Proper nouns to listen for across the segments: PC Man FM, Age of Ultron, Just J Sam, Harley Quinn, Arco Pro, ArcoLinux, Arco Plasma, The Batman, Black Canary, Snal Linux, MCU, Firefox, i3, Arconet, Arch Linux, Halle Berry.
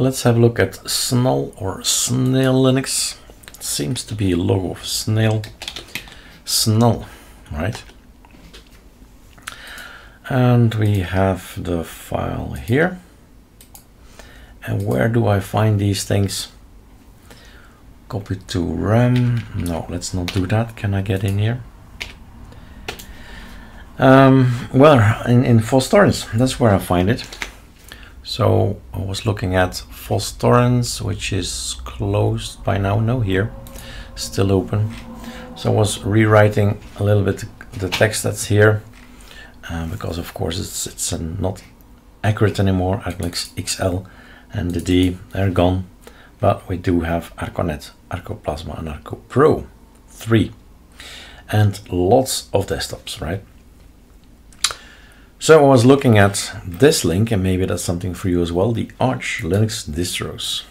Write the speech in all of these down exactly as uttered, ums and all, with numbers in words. Let's have a look at Snal or Snal Linux. It seems to be a logo of Snail. Snal, right? And we have the file here. And where do I find these things? Copy to RAM. No, let's not do that. Can I get in here? Um, well, in, in Fos Torrents, that's where I find it. So I was looking at Fos Torrents, which is closed by now. No, here, still open. So I was rewriting a little bit the text that's here, uh, because of course it's it's uh, not accurate anymore. Arcolinux X L and the D are gone, but we do have Arconet, Arco Plasma, and Arco Pro three, and lots of desktops, right? So I was looking at this link, and maybe that's something for you as well, the Arch Linux distros.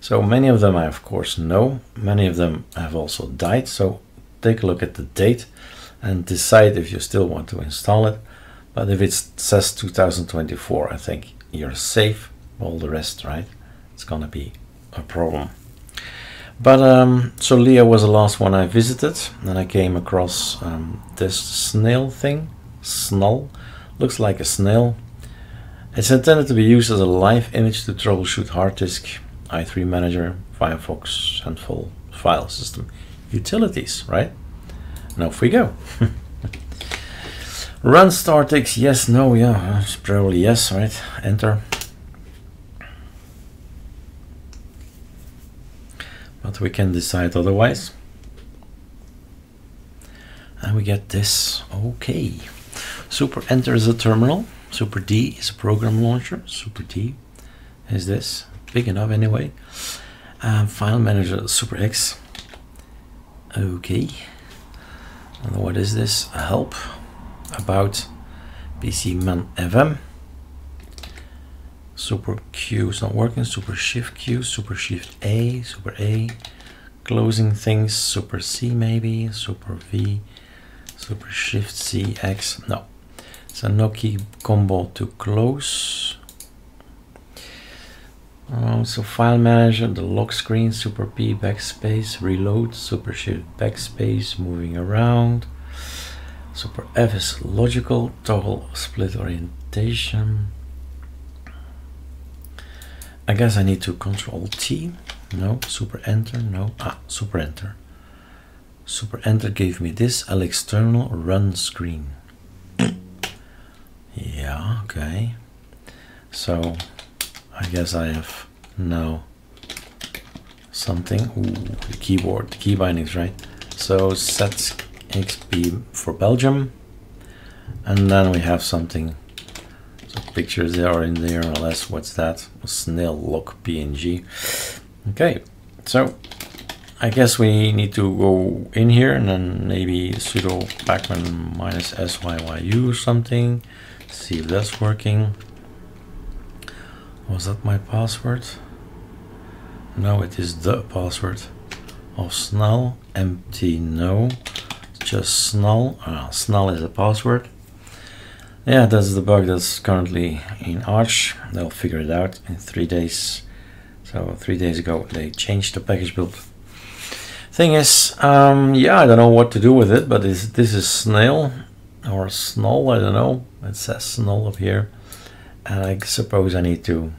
So many of them I of course know, many of them have also died, so take a look at the date and decide if you still want to install it. But if it says two thousand twenty-four, I think you're safe. All the rest, right? It's gonna be a problem. But um, so Leo was the last one I visited, and I came across um, this snail thing, Snal. Looks like a snail. It's intended to be used as a live image to troubleshoot hard disk, i three manager, Firefox, and full file system utilities, right? And off we go. Run startix, yes, no, yeah, it's probably yes, right? Enter. But we can decide otherwise. And we get this, okay. Super enter is a terminal, super D is a program launcher, super D is this, big enough anyway. Um, file manager, super X, okay. And what is this? A help about P C Man F M. Super Q is not working, super shift Q, super shift A, super A, closing things, super C maybe, super V, super shift C, X, no. So no key combo to close. Um, so file manager, the lock screen, super P, backspace, reload, super shift backspace, moving around. Super F is logical, toggle split orientation. I guess I need to control T, no, super enter, no, ah, super enter. Super enter gave me this, L external run screen. Yeah, okay. So I guess I have now something. Ooh, the keyboard, the key bindings, right? So set X P for Belgium. And then we have something. Pictures there are in there, unless what's that? Snail lock P N G. Okay, so I guess we need to go in here and then maybe sudo pacman minus syyu or something. See if that's working. Was that my password? No, it is the password of Snal. Empty, no, just Snal. Uh, Snal is the password. Yeah, that's the bug that's currently in Arch. They'll figure it out in three days. So three days ago, they changed the package build. Thing is, um, yeah, I don't know what to do with it, but this, this is Snail or Snal, I don't know. It says Snal up here. And I suppose I need to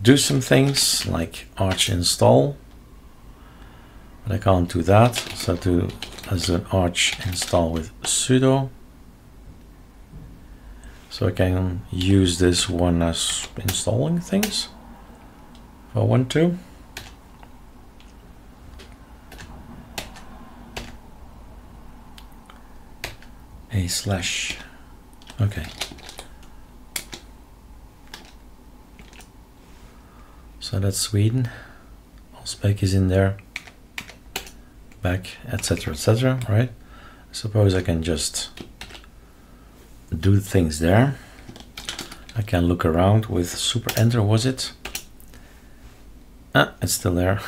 do some things like Arch install, but I can't do that. So to as an Arch install with sudo. So I can use this one as installing things if I want to. A slash, okay. So that's Sweden, Allspec is in there, back, et cetera, et cetera, right? I suppose I can just do things there. I can look around with super enter, was it? Ah, it's still there.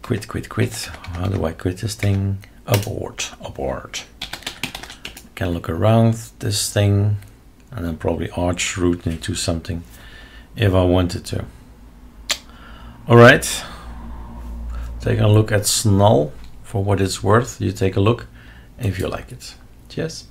Quit, quit, quit. How do I quit this thing? Abort, abort. I can look around this thing and then probably Arch root into something if I wanted to. All right, take a look at Snal for what it's worth. You take a look if you like it. Cheers.